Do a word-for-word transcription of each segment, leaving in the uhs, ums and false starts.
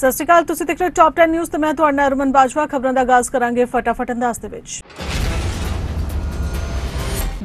ਸਤਿ ਸ਼੍ਰੀ ਅਕਾਲ, ਤੁਸੀਂ ਦੇਖ ਰਹੇ ਟੌਪ दस ਨਿਊਜ਼ ਤੇ ਮੈਂ ਤੁਹਾਡਾ ਅਰਮਨ ਬਾਜਵਾ। ਖਬਰਾਂ ਦਾ ਆਗਾਜ਼ ਕਰਾਂਗੇ ਫਟਾਫਟ ਅੰਦਾਜ਼ ਦੇ ਵਿੱਚ।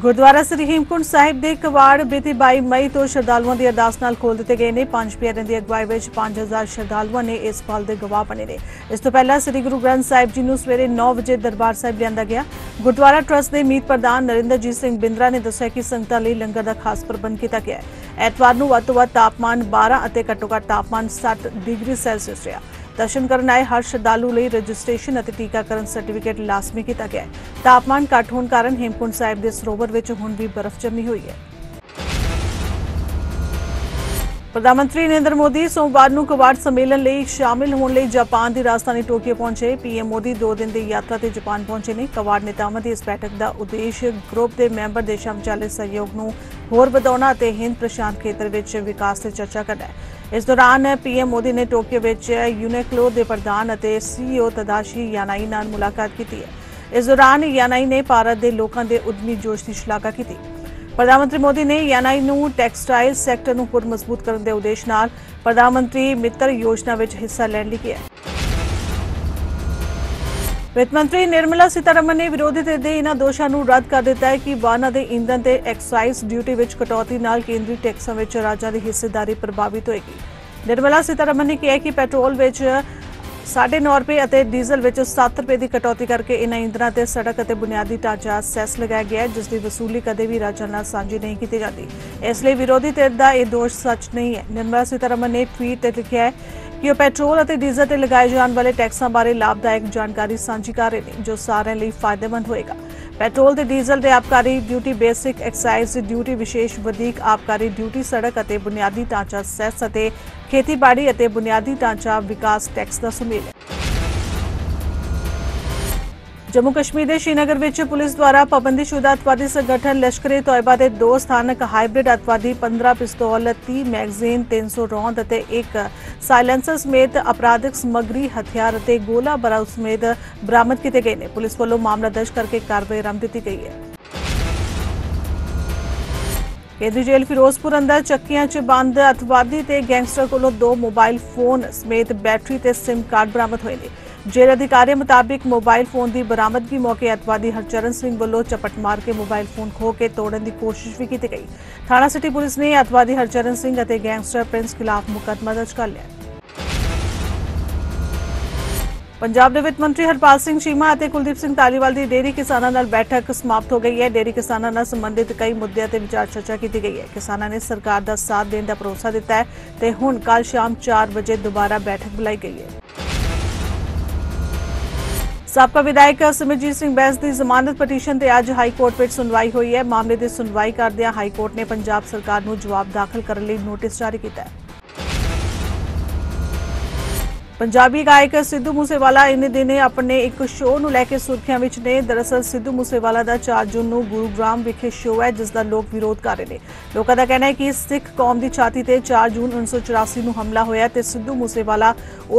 गुरुद्वारा श्री हेमकुंड साहिब के कवाड़ बीती बाई मई तो श्रद्धालुओं की अरदास नाल खोल दिते गए ने। पांच प्यारे की अगवाई में पांच हज़ार श्रद्धालुओं ने इस पल के गवाह बने ने। इस तो पहला श्री गुरु ग्रंथ साहिब जी को सवेरे नौ बजे दरबार साहिब लिया गया। गुरुद्वारा ट्रस्ट के मीत प्रधान नरिंदरजीत सिंह बिंदरा ने दस्सिया कि संगतां लई लंगर का खास प्रबंध किया गया। एतवार को वध तो वध तापमान बारह और घट्टो घट्ट तापमान सत्त डिग्री सैल्सियस रहा। दर्शन करने आए हर श्रद्धालु लई रजिस्ट्रेशन और टीकाकरण सर्टिफिकेट लाजमी किया गया। तापमान घट होने कारण हेमकुंड साहिब के सरोवर में हुण भी बर्फ जमी हुई है। प्रधानमंत्री नरेंद्र मोदी सोमवार को कवाड़ सम्मेलन लई शामिल होने लई जापान की राजधानी टोक्यो पहुंचे। पीएम मोदी दो दिन की यात्रा से जापान पहुंचे ने। कवाड़ नेतावां की इस बैठक का उद्देश्य ग्रुप के मैंबर देशों विचाले सहयोग नूं होर वधाउणा ते हिंद प्रशांत खेतर विच विकास ते चर्चा करना है। इस दौरान पीएम मोदी ने टोक्यो विच यूनिकलो के प्रधान अते सीईओ तदाशी यानाई नाल मुलाकात की है। इस दौरान यानाई ने भारत के लोगों के उद्यमी जोश की शलाघा की। प्रधानमंत्री मोदी ने यानाई नूं टैक्सटाइल सैक्टर नूं होर मजबूत करने के उद्देश्य नाल प्रधानमंत्री मित्र योजना में हिस्सा लैण लई किया। वित्त मंत्री निर्मला सीतारमण ने विरोधी धिर दे इन्हां दोषां नूं रद्द कर दिता है कि वाहनां दे ईंधन ते एक्साइज ड्यूटी विच कटौती नाल केंद्रीय टैक्सां विच राज्यां दी हिस्सेदारी प्रभावित होएगी। निर्मला सीतारमण ने कहा कि पेट्रोल विच साढ़े नौ रुपये और डीजल में सात रुपये की कटौती करके इन ईंधनों पर सड़क और बुनियादी ढांचा सैस लगाया गया है, जिसकी वसूली कदे भी राज्यों नाल सांझी नहीं की जाती। इसलिए विरोधी धिर का यह दोष सच नहीं है। निर्मला सीतारमण ने ट्वीट लिखा है कि वह पेट्रोल और डीजल पर लगाए जाने वाले टैक्सों बारे लाभदायक जानकारी साझी कर रहे हैं, जो सारे लिए फायदेमंद होएगा। पेट्रोल और डीजल के आबकारी ड्यूटी, बेसिक एक्साइज ड्यूटी, विशेष वधीक आबकारी ड्यूटी, सड़क और बुनियादी ढांचा सैस, खेतीबाड़ी और बुनियादी ढांचा विकास टैक्स का सुमेल है। जम्मू कश्मीर के श्रीनगर में पुलिस द्वारा पाबंदीशुदा अतवादी संगठन लश्कर-ए-तोइबा के दो स्थानक हाइब्रिड अतवादी पंद्रह पिस्तौल, तीस मैगजीन, तीन सौ रौंद, एक साइलेंसर समेत आपराधिक समग्री, हथियार और गोला बारूद समेत बरामद किए गए हैं। पुलिस वालों मामला दर्ज करके कार्रवाई आरंभ की गई है। केंद्रीय जेल फिरोजपुर अंदर चक्कियां च बंद अतवादी ते गैंगस्टर कोलों दो मोबाइल फोन समेत बैटरी ते सिम कार्ड बरामद होए ने। जेल अधिकारियों मुताबिक मोबाइल फोन की बरामदगी मौके अतवादी हरचरण सिंह वालों चपट मार के मोबाइल फोन खो के तोड़न की कोशिश भी की गई। थाणा सिटी पुलिस ने अतवादी हरचरण सिंह और गैंगस्टर प्रिंस खिलाफ मुकदमा दर्ज कर लिया। पंजाब के वित्त मंत्री हरपाल सिंह चीमा और कुलदीप सिंह धालीवाल की डेयरी किसानों नाल बैठक समाप्त हो गई है। डेयरी किसानों नाल संबंधित कई मुद्दों पर विचार चर्चा की गई है। किसानों ने सरकार का साथ देने का भरोसा दिता है ते हुण कल शाम चार बजे दोबारा बैठक बुलाई गई है। साबका विधायक सिमरजीत सिंह बैंस की जमानत पटीशन से अज हाईकोर्ट में सुनवाई हुई है। मामले की सुनवाई करदिया हाईकोर्ट ने पंजाब सरकार को जवाब दाखिल करने लिए नोटिस जारी किया है। पंजाबी गायक सिद्धू मूसेवाल इन दिने अपने एक शो नूं लैके सुर्खियां विच ने। दरअसल सिद्धू मूसेवाल का चार जून नूं गुरुग्राम विखे शो है, जिसका लोग विरोध कर रहे हैं। लोगों का कहना है कि सिख कौम की छाती से चार जून उन्नीस सौ चौरासी नूं हमला होया ते सिद्धू मूसेवाल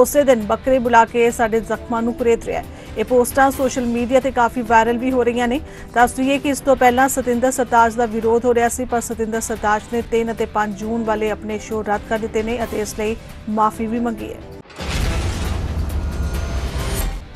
उस दिन बकरे बुला के साडे जख्मां नूं प्रेत रहा है। ये पोस्टां सोशल मीडिया से काफ़ी वायरल भी हो रही ने। दस दईए कि इस तो पहला सतिंदर सरताज का विरोध हो रहा है, पर सतिंदर सरताज ने तीन और पांच जून वाले अपने शो रद्द कर दिए हैं और इसलिए माफ़ी भी मंगी है।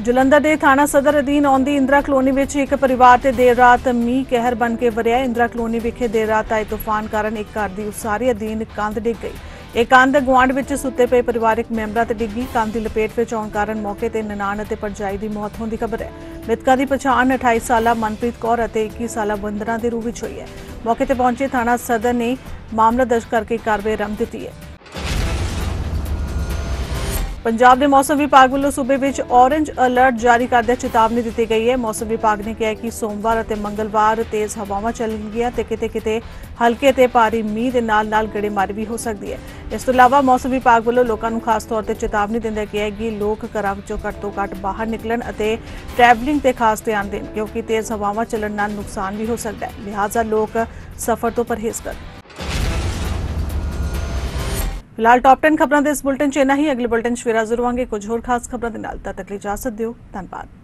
जलंधर के थाणा सदर अधीन आउंदी इंदिरा कलोनी में एक परिवार से देर रात मीह कहर बन के वरिया। इंदिरा कलोनी विखे देर रात आए तूफान कारण एक घर की उसारी अधीन कंध डिग गई। एक कंध गुआढ़ में सुते पे परिवारिक मैंबरों से डिगी। कंध की लपेट में आने कारण मौके पर ननान और भरजाई की मौत होने की खबर है। मृतकों की पछाण अट्ठाईस साल मनप्रीत कौर और इक्कीस साल बिंदरा के रूप में हुई है। मौके पर पहुंचे थाणा सदर ने मामला दर्ज करके कार्रवाई आरंभ की है। पंजाब के मौसम विभाग वालों सूबे में ऑरेंज अलर्ट जारी करदे चेतावनी दी गई है। मौसम विभाग ने कहा कि सोमवार और मंगलवार तेज हवावां चलणगियां ते किते-किते हल्के ते भारी मींह दे नाल-नाल गड़ेमारी भी हो सकती है। इस तों इलावा मौसम विभाग वालों लोगों को खास तौर पर चेतावनी दिंदे कहा है कि लोग घरां विचों घट तो घट बाहर निकलन अते ट्रैवलिंग ते खास ध्यान देण, क्योंकि तेज हवावां चलण नाल नुकसान भी हो सकता है। लिहाजा लोग सफर तो परहेज़ करन। फिलहाल टॉप दस खबरों के इस बुलेटिन से इतना ही। अगले बुलेटिन सवेरा जरूर आएंगे कुछ होर खास खबरों के नाल। तद तक इजाजत दिओ, धन्यवाद।